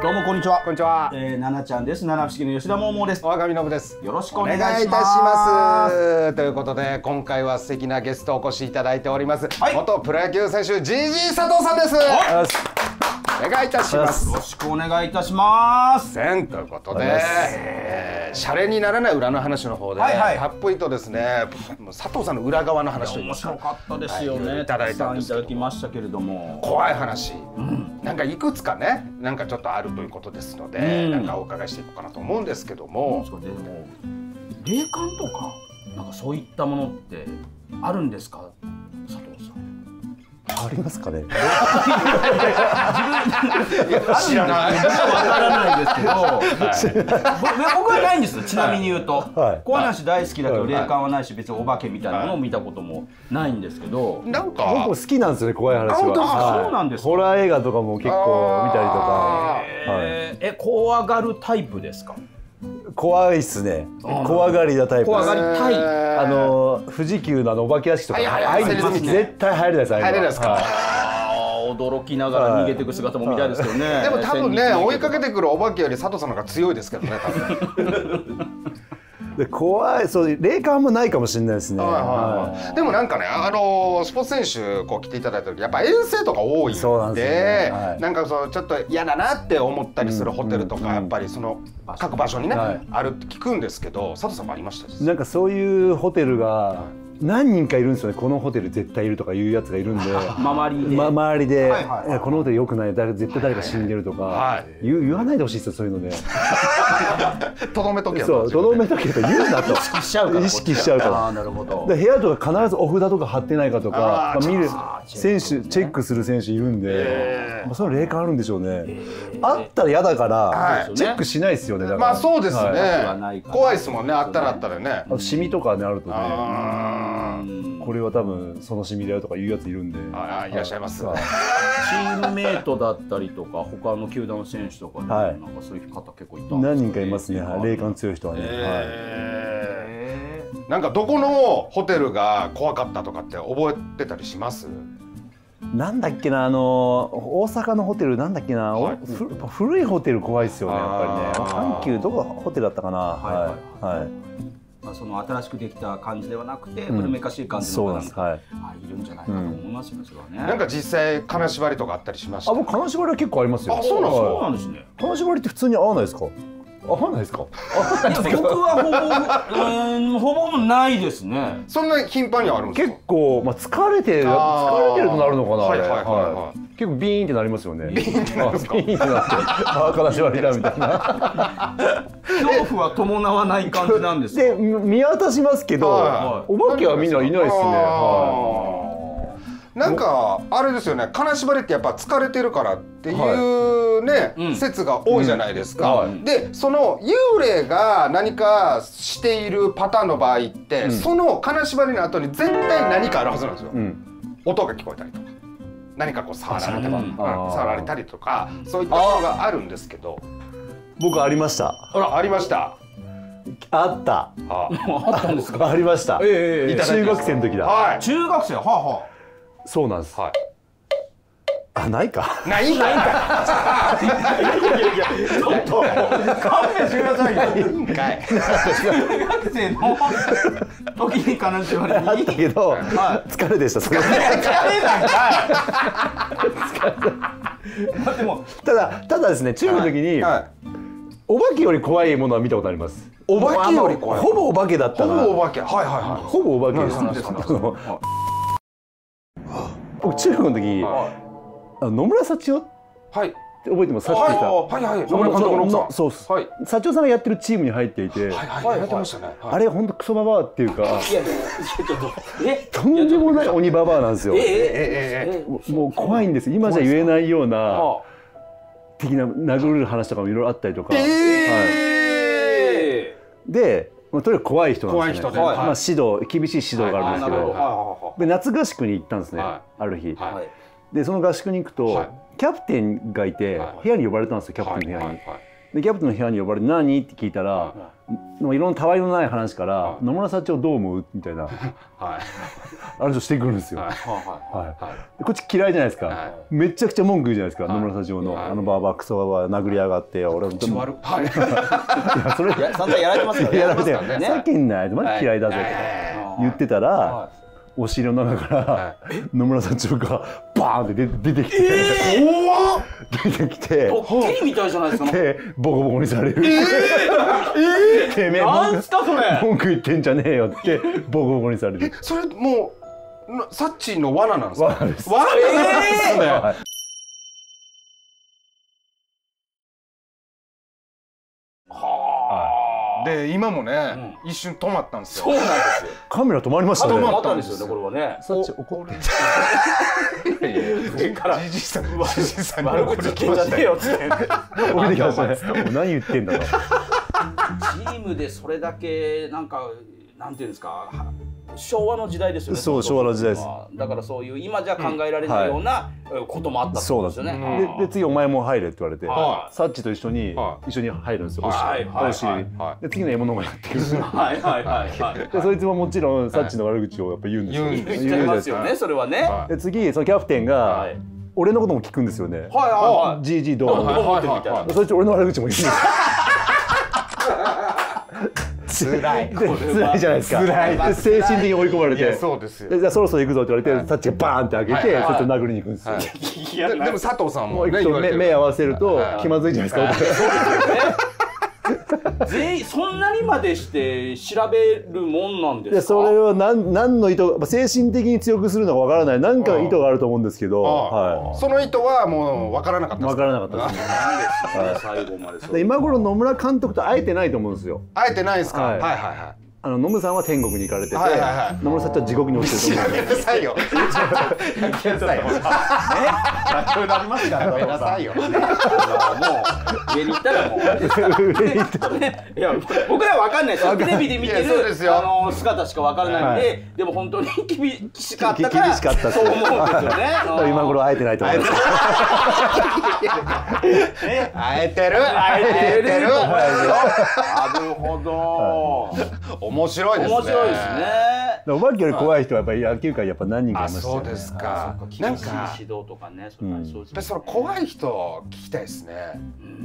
どうもこんにちは。こんにちは。ななちゃんです。七不思議の吉田ももです。若見のぶです。よろしくお願いいたします。ということで今回は素敵なゲストをお越しいただいております。はい、元プロ野球選手 G.G. 佐藤さんです。お願いいたします。よろしくお願いいたします。ということで、シャレにならない裏の話の方で、たっぷりとですね、佐藤さんの裏側の話というか、面白かったですよね。いただいたんですけど、いただきましたけれども、怖い話、なんかいくつかね、なんかちょっとある。ということですので、なんかお伺いしていこうかなと思うんですけども、霊感とかなんかそういったものってあるんですか、佐藤さん。ありますかね。知らない。わからないですけど、僕はないんです。ちなみに言うと、怖い話大好きだけど霊感はないし、別にお化けみたいなものを見たこともないんですけど、なんか僕好きなんですよね、怖い話は。そうなんです。ホラー映画とかも結構見たりとか。怖がるタイプですか。怖いっすね。怖がりなタイプ。怖がりタイプ。富士急のお化け屋敷とか絶対入れないです。入れないですか。驚きながら逃げていく姿も見たいですけどね。でも多分ね、追いかけてくるお化けより佐藤さんの方が強いですけどね。怖い、そう、霊感もないかもしれないですね。でもなんかね、スポーツ選手こう来ていただいた時、やっぱ遠征とか多いんで、なんかそうちょっと嫌だなって思ったりするホテルとか、やっぱりその各場所にねあるって聞くんですけど、佐藤さんもありました。なんかそういうホテルが何人かいるんですよね。このホテル絶対いるとかいうやつがいるんで、周りでこのホテル良くない、絶対誰か死んでるとか言わないでほしいですよ、そういうので。とどめとけと。とどめとけと言うなと。意識しちゃうから。意識しちゃうから。あ、なるほど。部屋とか必ずお札とか貼ってないかとか見る選手、チェックする選手いるんで、その霊感あるんでしょうね。あったら嫌だからチェックしないですよね。まあそうですね。怖いですもんね。あったらあったらね。シミとかねあるとね。これは多分そのシミだよとかいうやついるんで、ああいらっしゃいます。チームメートだったりとか他の球団の選手とかでなんかそういう方結構いた。何人かいますね。霊感強い人はね。なんかどこのホテルが怖かったとかって覚えてたりします？なんだっけな、大阪のホテルなんだっけな、古いホテル怖いですよね、やっぱりね。阪急どこホテルだったかな。はい。その新しくできた感じではなくて古めかしい感じの方がいるんじゃないかと思いますよね。なんか実際金縛りとかあったりしました。あ、僕金縛りは結構ありますよ。あ、そうなんですね。金縛りって普通に合わないですか。合わないですか。僕はほぼないですね。そんな頻繁にあるんですか。結構まあ疲れてるとなるのかな。はいはいはい。結構ビーンってなりますよね。ビーンってなるんですか。ビーンってなって、あ、金縛りだみたいな。恐怖は伴わない感じなんですよ。で見渡しますけど、お化けはみんないないですね。なんかあれですよね。金縛りってやっぱ疲れてるからっていうね説が多いじゃないですか。でその幽霊が何かしているパターンの場合って、その金縛りの後に絶対何かあるはずなんですよ。音が聞こえたりとか、何かこう触られたりとか、そういったものがあるんですけど。僕ありました。ありました。あった。あったんですか。ありました。中学生の時だ。中学生、はあはあ。そうなんです。あ、ないか。ないんかい。ちょっと勘弁してくださいよ。中学生の時に金縛りにあったけど、疲れでした。疲れなんかい。ただですね、中学の時に。お化けより怖いものは見たことあります。お化けより怖い。ほぼお化けだったな。ほぼお化け。はいはいはい。ほぼお化けです。僕中学の時、野村幸男。はい。覚えてます。幸男さん。はいはい。野村監督の奥さん。そうです。はい。幸男さんがやってるチームに入っていて。はいはい。やってましたね。あれ本当クソババアっていうか。いやいやちょっととんでもない鬼ババアなんですよ。もう怖いんです。今じゃ言えないような。的な殴る話とかもいろいろあったりとか、で、まあ、とにかく怖い人なんですね。まあ指導、厳しい指導があるんですけど、で夏合宿に行ったんですね、ある日。でその合宿に行くとキャプテンがいて部屋に呼ばれたんですよ、キャプテンの部屋に。でキャプテンの部屋に呼ばれて何って聞いたら、いろんなたわいのない話から「野村社長どう思う?」みたいな話をしてくるんですよ。こっち嫌いじゃないですか。めちゃくちゃ文句言うじゃないですか。野村社長のあのバーバークソババー殴り上がって俺もちょっとそれ散々やられてますからね。やられてふざけんなよマジ嫌いだぜって言ってたらお尻の中から野村社長がバーンって出てきて出てきてテリみたいじゃないですか。でボコボコにされる。てめえ文句言ってんじゃねえよってボコボコにされる。それもうサッチの罠なんですか。罠です。罠ですね。で今もね、一瞬止まったんですよ。そうなんですよ。カメラ止まりましたね。止まったんですよね。これはね。サッチ怒る。じじさん、じじさんに悪口聞いちゃってよって。降りてきましたね。何言ってんだろう。チームでそれだけなんかなんていうんですか。昭和の時代ですよね。そう、昭和の時代です。だからそういう今じゃ考えられないようなこともあったそうですよね。で次お前も入れって言われて、サッチと一緒に入るんですよ。お尻。で次の獲物がやってくる。はいはいはい。でそいつももちろんサッチの悪口をやっぱ言うんですよ。言っちゃいますよね。それはね。で次そのキャプテンが俺のことも聞くんですよね。はいはいはい。G.G. どう思ってるみたいな。そいつ俺の悪口も言うんですよ。辛い、辛いじゃないですか。精神的に追い込まれて、そうですよ。じゃあそろそろ行くぞって言われて、サッチがバーンって開けて、そっちを殴りに行くんですよ。でも佐藤さんも目合わせると気まずいじゃないですか。全員そんなにまでして調べるもんなんですか。それは何の意図、精神的に強くするのかわからない。何か意図があると思うんですけど、その意図はもうわからなかった。わからなかったです。最後まで今頃野村監督と会えてないと思うんですよ。会えてないですか。はいはいはい。野村さんは天国に行かれてて、野村さんは地獄に落ちてると思う。やめなさいよ。やめなさいよ。ね、社長になりますから。やめなさいよ。もう上に行ったらもう。上に行ったね。いや僕らは分かんないですよ。テレビで見てる姿しか分からないんで、でも本当に厳しかったから。厳しかった。そう思うんですよね。今頃会えてないと思います。会えてる。会えてる。なるほど。面白いですね。面白いですね。お化けより怖い人はやっぱり野球界やっぱ何人かいますよね。そうですか。なんか指導とかね、その怖い人聞きたいですね。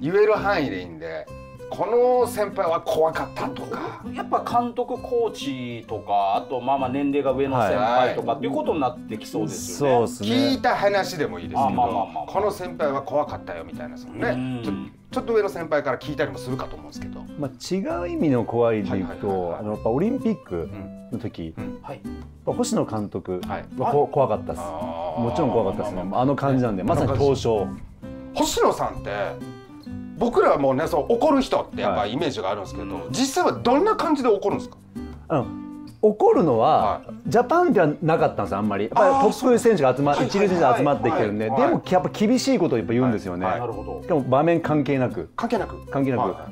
言える範囲でいいんで、この先輩は怖かったとか。やっぱ監督、コーチとか、あとまあまあ年齢が上の先輩とかっていうことになってきそうですよね。聞いた話でもいいですけど、この先輩は怖かったよみたいなそのね。ちょっと上の先輩から聞いたりもするかと思うんですけど、まあ、違う意味の怖いでいくと、やっぱオリンピックの時、星野監督は怖かったです。もちろん怖かったですね。あの感じなんで、まさに東証。星野さんって僕らはもうね、そう怒る人ってやっぱイメージがあるんですけど、はい、実際はどんな感じで怒るんですか？怒るのはジャパンではなかったんです。あんまりやっぱりトップ選手が集まって一流選手が集まってきてるんで、でもやっぱ厳しいことをやっぱ言うんですよね。しかも場面関係なくも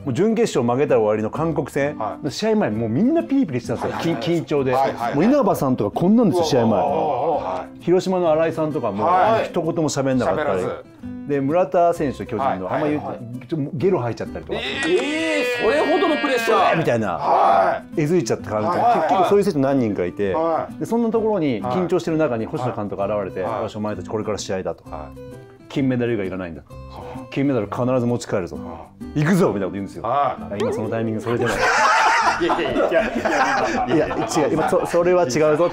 う準決勝負けたら終わりの韓国戦の試合前、もうみんなピリピリしてたんですよ。緊張でもう稲葉さんとかこんなんですよ。試合前広島の新井さんとかも一言も喋んなかったりで、村田選手と巨人のあんまりゲロ吐いちゃったりとか、それほどのプレッシャーみたいなえずいちゃった感じ。結局そういう選手何人かいて、そんなところに緊張してる中に星野監督が現れて、よしお前たちこれから試合だと、金メダル以外いらないんだ、金メダル必ず持ち帰るぞ、行くぞみたいなこと言うんですよ。今そのタイミングそれじゃない。いや違う、今それは違うぞ。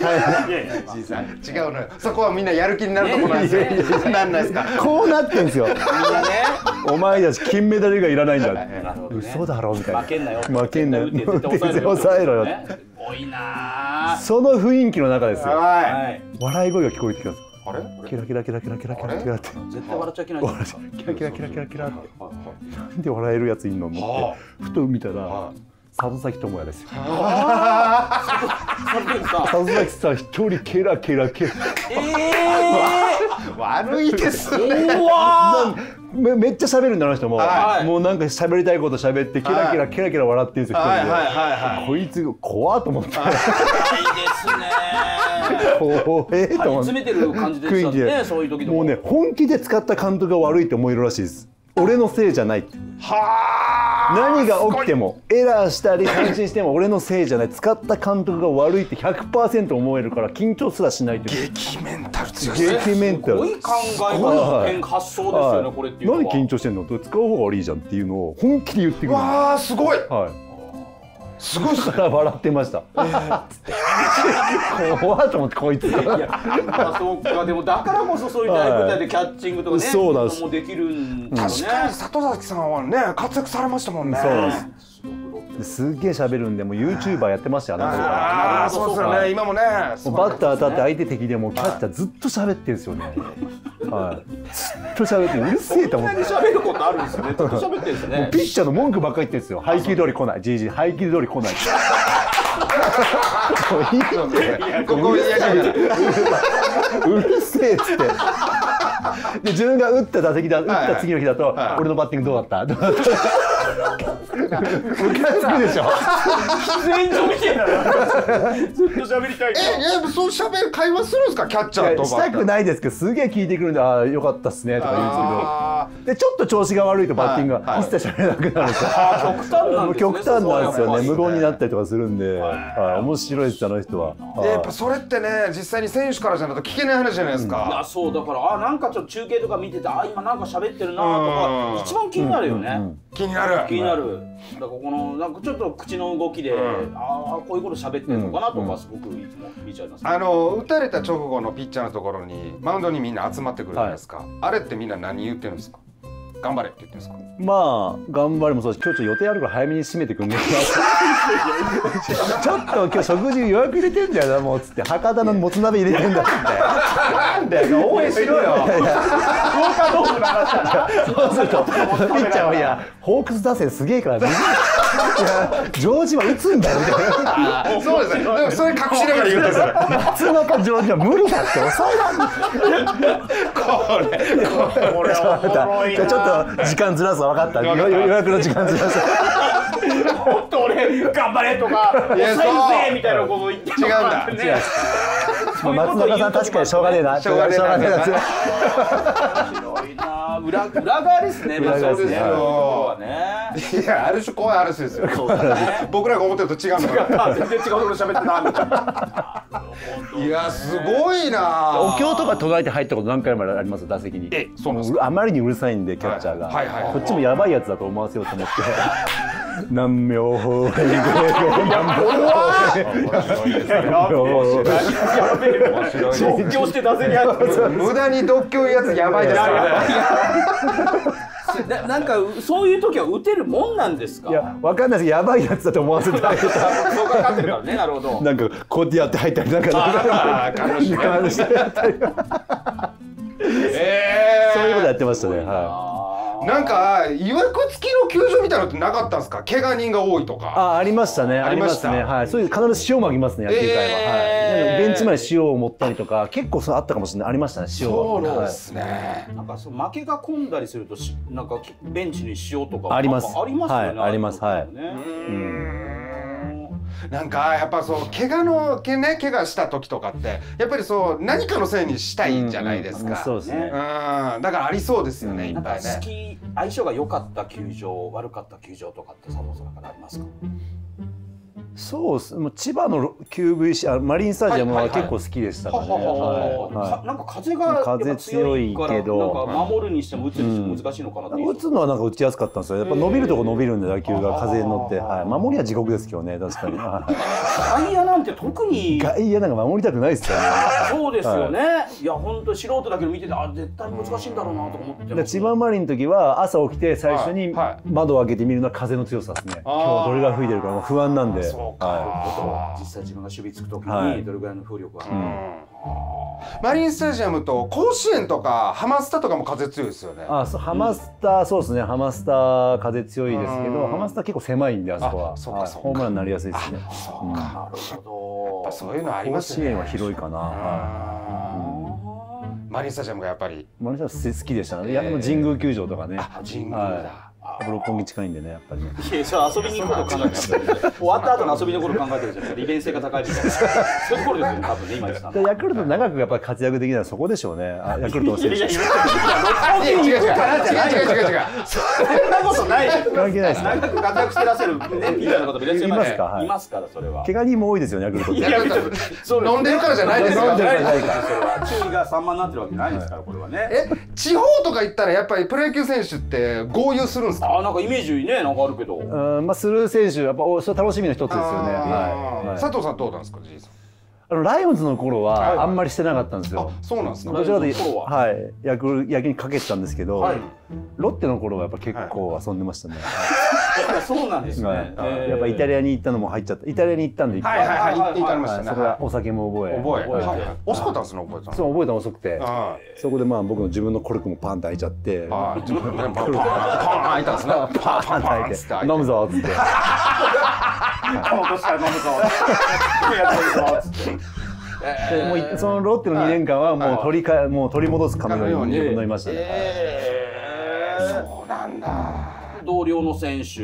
じいさん違うのよ。そこはみんなやる気になるとこなんですよ。なんないですか。こうなってんですよ。お前たち金メダル以外いらないんだ。嘘だろみたいな。負けんなよ。負けんなよ。抑えろよ。多いな。その雰囲気の中ですよ。笑い声が聞こえてきます。あれ？キラキラキラキラキラキラキラって。絶対笑っちゃいけない。キラキラキラキラキラって。なんで笑えるやついんのもって。ふと見たら。里崎智也ですよ。里崎さん一人ケラケラケラ。悪いですね。めっちゃ喋るんだな人も。もうなんか喋りたいこと喋ってケラケラケラケラ笑ってるんですよ。こいつ怖っと思って。いいですね。怖えと思って。詰めてる感じでしたね。そういう時でも。もうね、本気で使った監督が悪いって思えるらしいです。俺のせいじゃないって。はあ。何が起きてもエラーしたり感心しても俺のせいじゃない、使った監督が悪いって 100% 思えるから緊張すらしないという。激メンタル強いですね。激メンタル。すごい考え方の発想ですよね、はい、これっていうのは。何緊張してんの？使う方が悪いじゃんっていうのを本気で言ってくる。わーすごい。はい。すごいから笑ってました。怖いと思ってこいつ。いや、そうか、でもだからこそそういった舞台でキャッチングとかね、そうなんです。もできるんだね。確かに里崎さんはね、活躍されましたもんね。そうです。すげえ喋るんで、もう YouTuber やってましたよね。ああ、そうですよね。今もね、バッター当たって相手敵でもキャッチャーずっと喋ってるんですよね。はい。ずっと喋ってうるせえと思って。こんなに喋ることあるんですね。ずっと喋ってるんですね。ピッチャーの文句ばっかり言ってるんですよ。配球通り来ない。GG 配球通り来ない。うるせえっつって。で自分が打った打席だ、打った次の日だと俺のバッティングどうだった？むかつくでしょ。自然上機嫌だな。ずっと喋りたい。え、そう喋る会話するんですかキャッチャーと。したくないですけど、すげえ聞いてくるんで、ああよかったっすねとか言うんですけど。でちょっと調子が悪いとバッティングが一切喋れなくなるんですよ。極端なんですよね。無言になったりとかするんで、面白いですあの人は。やっぱそれってね、実際に選手からじゃないと聞けない話じゃないですか。いやそうだから、あなんかちょっと中継とか見てて、あ今なんか喋ってるなとか一番気になるよね。気になる。気になる。だからこのなんかちょっと口の動きで、ああこういうこと喋ってるのかなとかすごくいつも見ちゃいます。打たれた直後のピッチャーのところにマウンドにみんな集まってくるじゃないですか。あれってみんな何言ってるんですか。頑張れって言ってんですか。まあ頑張れもそうです。今日ちょっと予定あるから早めに締めてくんね。ちょっと今日食事予約入れてんだよなもうつって博多のもつ鍋入れてんだって。なんだよ応援しろよ。効果どうならしたな。そうするとピッチャーはいやホークス打線すげえから。ジョージは打つんだよみたいな。そうですね。でもそれ隠しながら言うとそれ。松中ジョージは無理だって抑えらん。これおもろいな。ちょっと。時間ずらすは分かった。予約の時間ずらす。本当俺頑張れとか、抑えるぜみたいなこと言って違うんだ。松中さん確かにしょうがねえな。しょうがねえな。白いな。裏側ですね。裏側ですね。いやある種怖いある種ですよ。僕らが思ってると違うんだ。全然違うところ喋ってないみたいな。いやすごいな。お経とか途絶えて入ったこと何回もあります打席に。あまりにうるさいんでキャッチャーがこっちもやばいやつだと思わせようと思って何秒ほーい独協して打席に入って無駄に独協やつやばいですから。なんかそういう時は打てるもんなんですか。いやわかんないです。やばいやつだと思わせてた。そうかかってるからね。なるほど。なんかこうやってやって入ったりなんか。彼女してやったり。そういうことやってましたね。はい。なんかいわくつきの球場みたいなのってなかったんですか。怪我人が多いとか。あありましたね。ありましたね。はい。そういう必ず塩まきますね野球界は。はい。ベンチ前に塩を持ったりとか結構そうあったかもしれない。ありましたね塩は。そうですね。なんかそう負けが込んだりするとなんかベンチに塩とかあります。ありますよね。ありますはい。なんかやっぱそう怪我した時とかってやっぱりそう何かのせいにしたいじゃないですか。そうですね。だからありそうですよねいっぱいね。好き相性が良かった球場悪かった球場とかって佐藤さんからありますか。そうです。もう千葉の QVC マリンスタジアムは結構好きでしたからね。なんか風が強いけど、なんか守るにしても打つにして難しいのかなっていう。打つのはなんか打ちやすかったんですよ。やっぱ伸びるとこ伸びるんで打球が風に乗って、守りは地獄ですけどね確かに。外野なんて特に外野なんか守りたくないですよね。そうですよね。いや本当素人だけど見ててあ絶対難しいんだろうなと思って。千葉マリンの時は朝起きて最初に窓を開けて見るのは風の強さですね。今日はどれが吹いてるか不安なんで。実際自分が守備つくときにどれぐらいの風力があるのか。マリンスタジアムと甲子園とかハマスタとかも風強いですよね。あ、ハマスタそうですね。ハマスタ風強いですけど、ハマスタ結構狭いんであそこはホームランになりやすいですね。そうか。なるほど。やっぱそういうのありますね。甲子園は広いかな。マリンスタジアムがやっぱりマリンスタジアム好きでしたね。いやでも神宮球場とかね。神宮だ。六本木近いんでね、やっぱりね。いや、それ遊びに行くこと考えてない。終わった後の遊びのこと考えてるじゃん。利便性が高いみたいな。そういうところですよね、多分ね、今言ってた。ヤクルト長くやっぱり活躍できたのはそこでしょうね。ヤクルト選手。いやいや、違う。そんなことない。関係ないです。長く活躍してらっしゃるねみたいなこと別にいますか。いますからそれは。怪我人も多いですよね、ヤクルト。いや、そう飲んでるからじゃないですよ。飲んでるからじゃないから。それは注意が散漫になってるわけないですからこれはね。え、地方とか行ったらやっぱりプロ野球選手って合流するんですか。あ、なんかイメージね、なんかあるけど。うん、まあする選手やっぱそれ楽しみの一つですよね。佐藤さんどうなんですか、G.G. さん。ライオンズの頃はあんまりしてなかったんですよ。そうなんですか。どちらかというと、はい、野球にかけてたんですけど、ロッテの頃はやっぱ結構遊んでましたね。そうなんですね。やっぱイタリアに行ったのも入っちゃった。イタリアに行ったんでいっぱい。行かれましたね。そこはお酒も覚え。遅かったんですね、覚えたの。そう、覚えたの遅くて。そこでまあ僕の自分のコルクもパンと開いちゃって。パン開いたんですね。パン開いて。飲むぞっつって。もうそのロッテの2年間はもう取り戻すかのように飲みましたね。そうなんだ。同僚の選手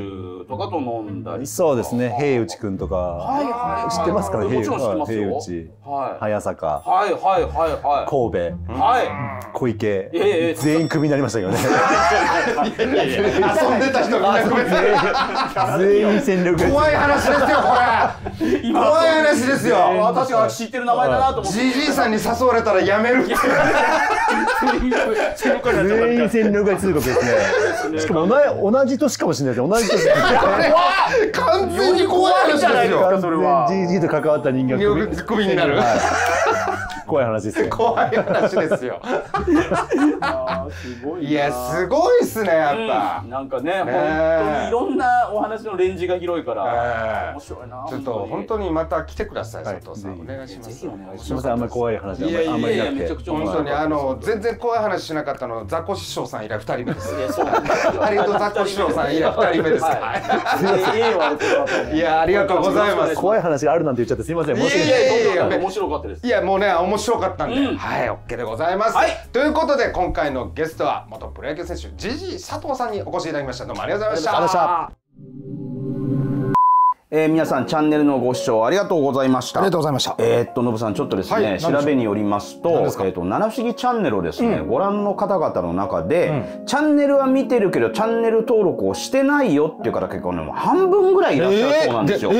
とかと飲んだり、そうですね、平内君とか知ってますから、平内、早坂、神戸、小池、全員クビになりましたけどね。遊んでた人が全員戦力。怖い話ですよこれ。怖い話ですよ。私は知ってる名前だなと思って G.G. さんに誘われたらやめる。全員戦力外通告ですね。しかも同じ年かもしれないです。同じ年。完全に怖い話ですよ。完全に G.G. と関わった人間がクビになる。怖い話ですよ。怖い話ですよ。いや、すごいっすね、やっぱ。なんかね、本当にいろんなお話のレンジが広いから。面白いな。ちょっと本当にまた来てください、佐藤さん。お願いします。ぜひお願いします。あんまり怖い話はあんまりなくて。本当に全然怖い話しなかったのはザコシショウさん以来2人目です。ありがとうございます。ザコシショウさん以来2人目です。いや、ありがとうございます。怖い話があるなんて言っちゃってすみません。申し訳ない。いや、面白かったです。いや、もうね、面白かったんで、はい、OK でございます。ということで、今回のゲストは元プロ野球選手 G.G. 佐藤さんにお越しいただきました。どうもありがとうございました。皆さんチャンネルのご視聴ありがとうございました。ありがとうございました。のぶさんちょっとですね、調べによりますと、七不思議チャンネルをですね、ご覧の方々の中で、チャンネルは見てるけどチャンネル登録をしてないよっていう方結構ね、半分ぐらいいらっしゃるそうなんですよ。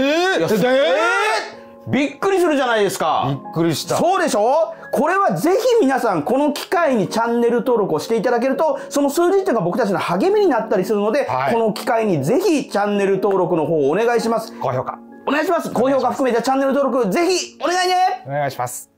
びっくりするじゃないですか。びっくりした。そうでしょ？これはぜひ皆さんこの機会にチャンネル登録をしていただけると、その数字っていうのが僕たちの励みになったりするので、はい、この機会にぜひチャンネル登録の方をお願いします。高評価。お願いします。高評価含めてチャンネル登録ぜひお願いね。お願いします。